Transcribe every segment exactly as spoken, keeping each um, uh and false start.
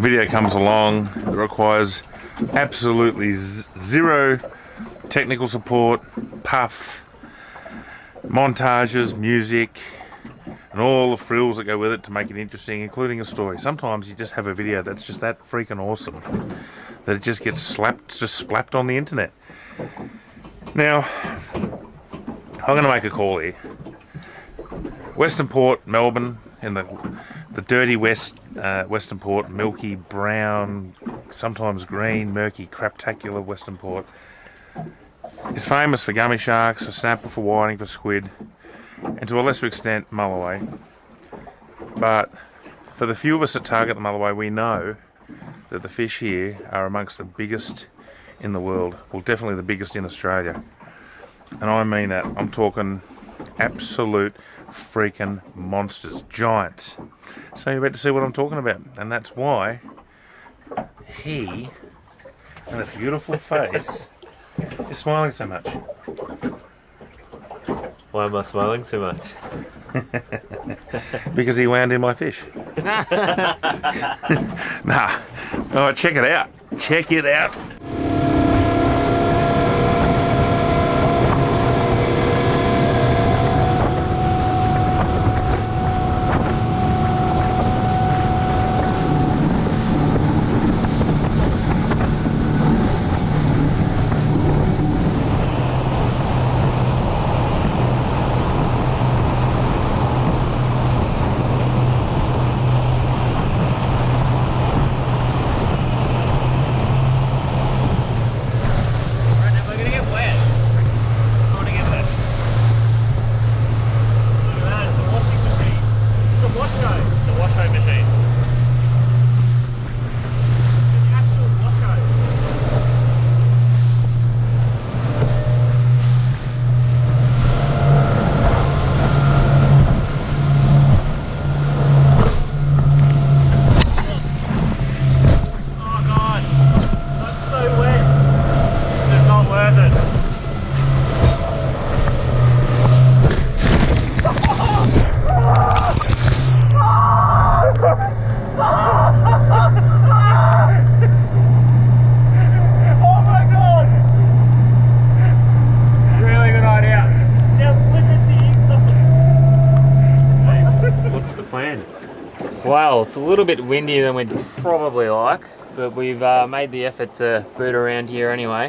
video comes along that requires absolutely zero technical support, puff, montages, music, and all the frills that go with it to make it interesting, including a story. Sometimes you just have a video that's just that freaking awesome that it just gets slapped, just splapped on the internet. Now, I'm going to make a call here. Western Port, Melbourne, in the the dirty west, uh, Western Port, milky brown, sometimes green, murky, craptacular Western Port. It's famous for gummy sharks, for snapper, for whiting, for squid, and to a lesser extent, mulloway. But for the few of us that target the mulloway, we know that the fish here are amongst the biggest in the world. Well, definitely the biggest in Australia. And I mean that. I'm talking absolute freaking monsters, giants. So you're about to see what I'm talking about. And that's why he, and that beautiful face, is smiling so much. Why am I smiling so much? Because he wound in my fish. Nah. Alright, check it out. Check it out. Well, it's a little bit windier than we'd probably like, but we've uh, made the effort to boot around here anyway.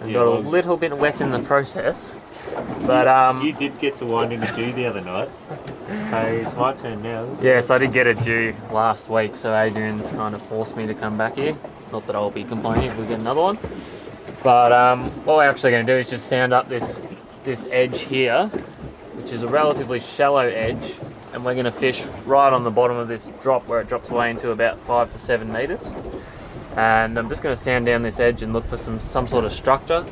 And yeah, got a little bit wet in the process, but um... You did get to wind in a dew the other night, so it's my turn now. Yes, yeah, so I did get a dew last week, so Adrian's kind of forced me to come back here. Not that I'll be complaining if we get another one. But um, what we're actually going to do is just sound up this, this edge here, which is a relatively shallow edge. And we're going to fish right on the bottom of this drop where it drops away into about five to seven meters. And I'm just going to sand down this edge and look for some some sort of structure.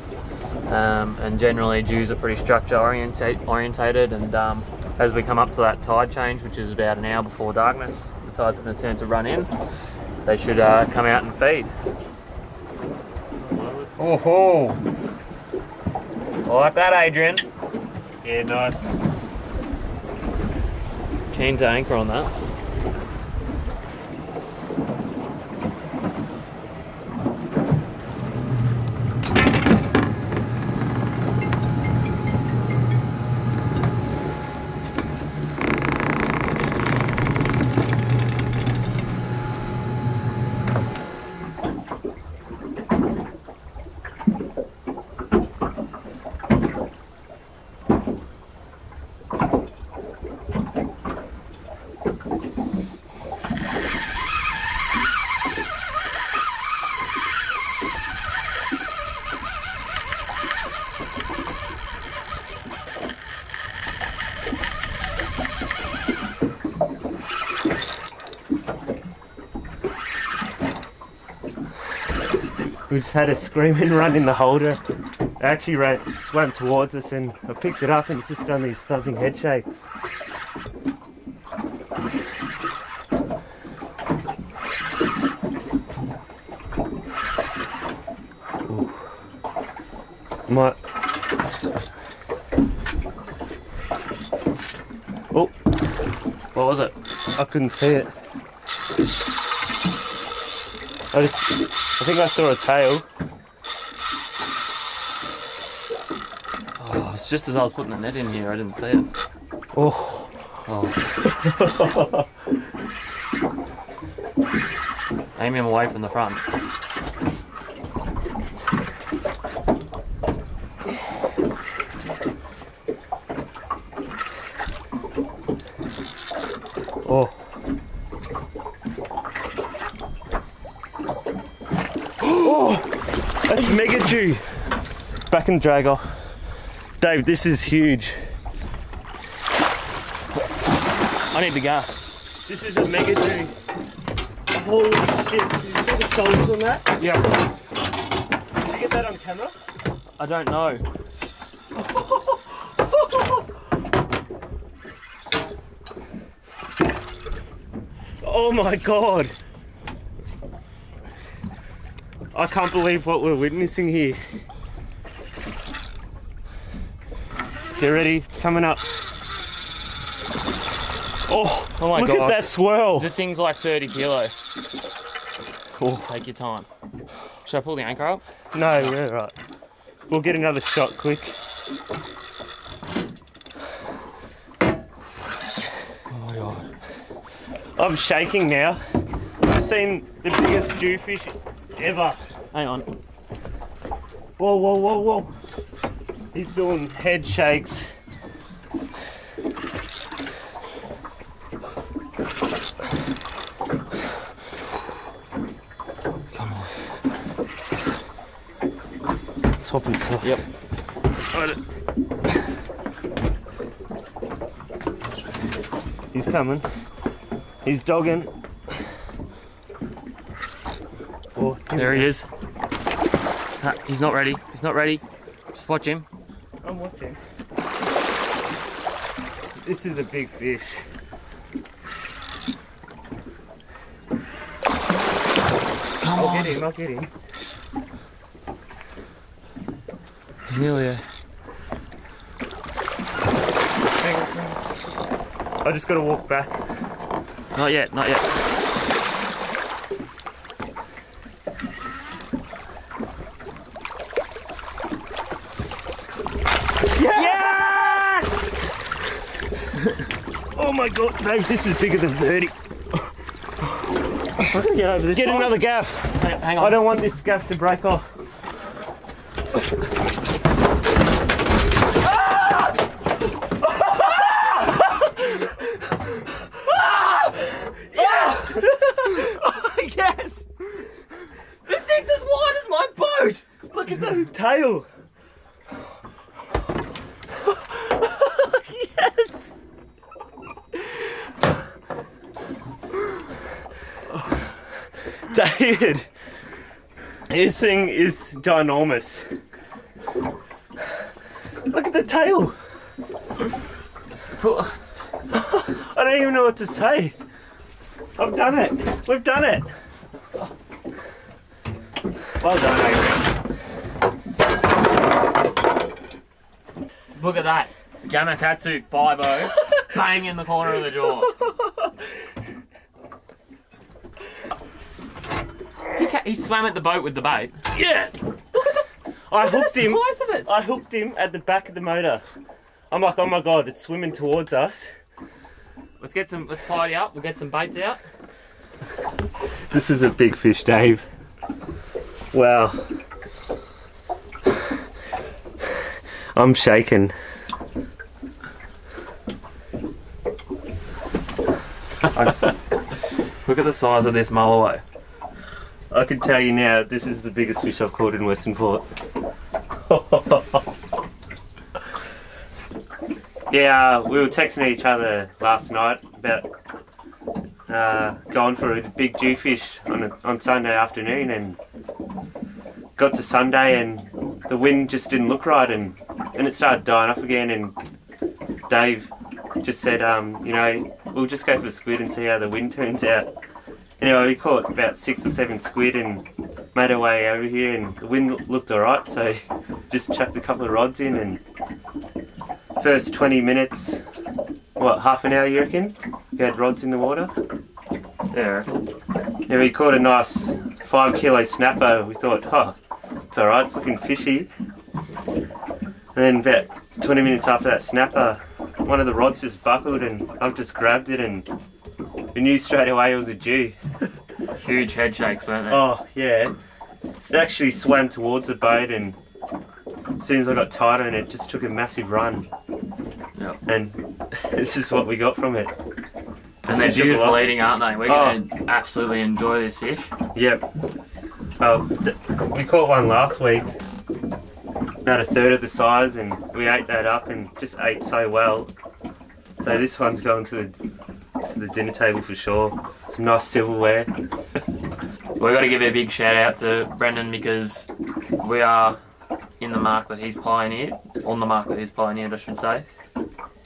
Um, and generally, dews are pretty structure orientate, orientated. And um, as we come up to that tide change, which is about an hour before darkness, the tide's going to turn to run in. They should uh, come out and feed. Oh ho! I like that, Adrian. Yeah, nice. Keen to anchor on that. We just had a screaming run in the holder. It actually ran, swam towards us and I picked it up and it's just done these thumping head shakes. Ooh. Might. Oh. What was it? I couldn't see it. I just, I think I saw a tail. Oh, it's just as I was putting the net in here, I didn't see it. Oh. Oh. Aim him away from the front. Oh. Oh! That's mega Jew! Back in the drag off. Dave, this is huge. I need to go. This is a mega Jew. Holy shit. Did you see the shoulders on that? Yeah. Did you get that on camera? I don't know. Oh my god! I can't believe what we're witnessing here. Get ready, it's coming up. Oh, oh my god. Look at that swirl! The thing's like thirty kilo. Oh. Take your time. Should I pull the anchor up? No, no. Yeah, right. We'll get another shot quick. I'm shaking now. I've seen the biggest jewfish ever. Hang on. Whoa, whoa, whoa, whoa. He's doing head shakes. Come on. Let's hop and swap. Yep. Right. He's coming. He's dogging. Oh, there he is. Ah, he's not ready. He's not ready. Just watch him. I'm watching. This is a big fish. Come I'll on. I'll get him. I'll get him. He's nearly there. I just got to walk back. Not yet, not yet. Yes! Yes! Oh my god, Dave, this is bigger than thirty. I can get over this. Get time. Another gaff. Hang, hang on. I don't want this gaff to break off. Tail. Yes. David, this thing is ginormous. Look at the tail. I don't even know what to say. I've done it. We've done it. Well done, Adrian. Look at that. Gamakatsu five oh. Bang in the corner of the jaw. he, he swam at the boat with the bait. Yeah. Look at the, I look hooked at the him. Slice of it. I hooked him at the back of the motor. I'm like, oh my god, it's swimming towards us. Let's get some, let's tidy up. We'll get some baits out. This is a big fish, Dave. Wow. I'm shaking. I, look at the size of this mulloway. I can tell you now, this is the biggest fish I've caught in Western Port. Yeah, uh, we were texting each other last night about uh, going for a big jewfish on, a, on Sunday afternoon, and got to Sunday and the wind just didn't look right, and And it started dying off again, and Dave just said, um, you know, we'll just go for squid and see how the wind turns out. Anyway, we caught about six or seven squid and made our way over here, and the wind looked alright, so just chucked a couple of rods in, and first twenty minutes, what, half an hour you reckon? We had rods in the water? Yeah. Yeah, we caught a nice five kilo snapper. We thought, oh, it's alright, it's looking fishy. And then about twenty minutes after that snapper, one of the rods just buckled and I've just grabbed it and we knew straight away it was a Jew. Huge head shakes, weren't they? Oh, yeah. It actually swam towards the boat and as soon as I got tighter and it just took a massive run. Yep. And this is what we got from it. And they're beautiful eating, aren't they? We're going to absolutely enjoy this fish. Yep. Well, we caught one last week, about a third of the size, and we ate that up and just ate so well. So this one's going to the, to the dinner table for sure. Some nice silverware. We've got to give a big shout out to Brendan because we are in the mark that he's pioneered, on the mark that he's pioneered I should say.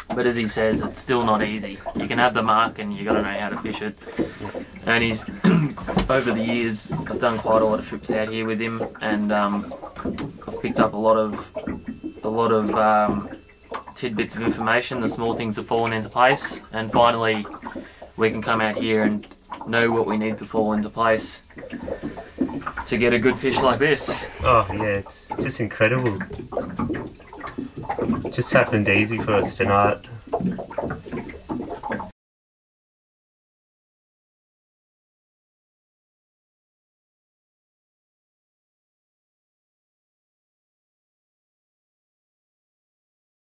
But as he says, it's still not easy. You can have the mark and you got to know how to fish it. And he's, over the years, I've done quite a lot of trips out here with him, and um, I've picked up a lot of, a lot of um, tidbits of information. The small things have fallen into place, and finally we can come out here and know what we need to fall into place to get a good fish like this. Oh yeah, it's just incredible. It just happened easy for us tonight.